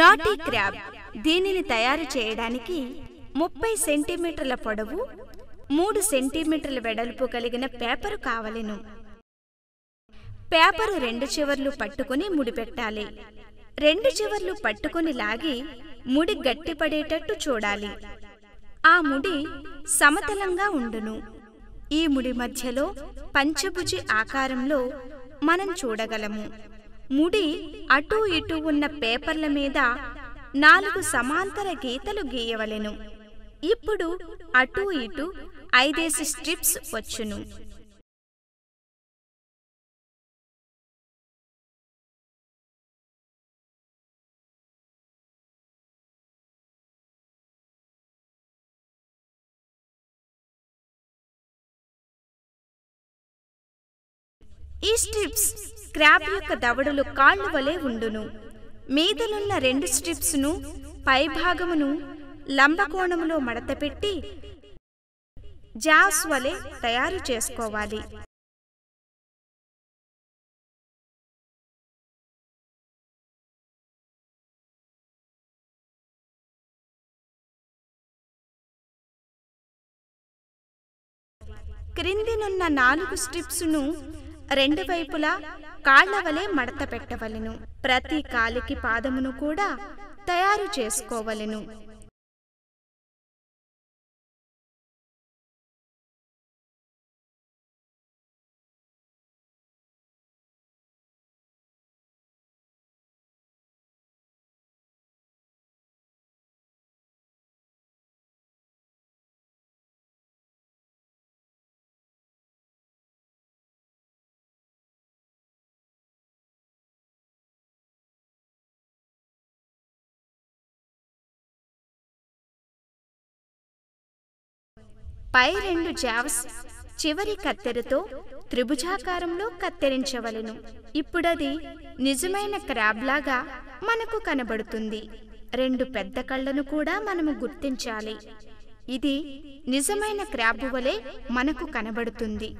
నాటి క్రాబ్ దీనిని తయారు చేయడానికి 30 సెంటీమీటర్ల పొడవు 3 సెంటీమీటర్ల వెడల్పు కలిగిన పేపరు కావలెను. పేపరు 2 చివర్లు పట్టుకుని ముడిపెట్టాలి. 2 చివర్లు పట్టుకుని లాగి ముడి గట్టిపడేటట్టు చూడాలి. ఆ ముడి సమతలంగా ఉండును. ఈ ముడి మధ్యలో పంచభుజి ఆకారంలో మనం చూడగలము. ముడి అటూ ఇటూ ఉన్న పేపర్ల మీద 4 సమాంతర గీతలు గీయవలెను. ఇప్పుడు అటూ ఇటూ 5-6 స్ట్రిప్స్ వచ్చును. ఈ స్ట్రిప్స్ క్రాబ్ యొక్క దవడలు కాళ్ళు వలె ఉండును. మీదలున్న 2 స్ట్రిప్స్ను పైభాగమును లంబకోణములో మడతపెట్టి జాస్ వలె తయారు చేసుకోవాలి. క్రిందినున్న 4 స్ట్రిప్స్ను 2 వైపులా కాళ్లవలే మడత పెట్టవలెను. ప్రతి కాలికి పాదమును కూడా తయారు చేసుకోవలెను. పై 2 జావ్స్ చివరి కత్తెరతో త్రిభుజాకారంలో కత్తిరించవలెను. ఇప్పుడది నిజమైన క్రాబ్లాగా మనకు కనబడుతుంది. 2 పెద్ద కళ్ళను కూడా మనము గుర్తించాలి. ఇది నిజమైన క్రాబ్ వలె మనకు కనబడుతుంది.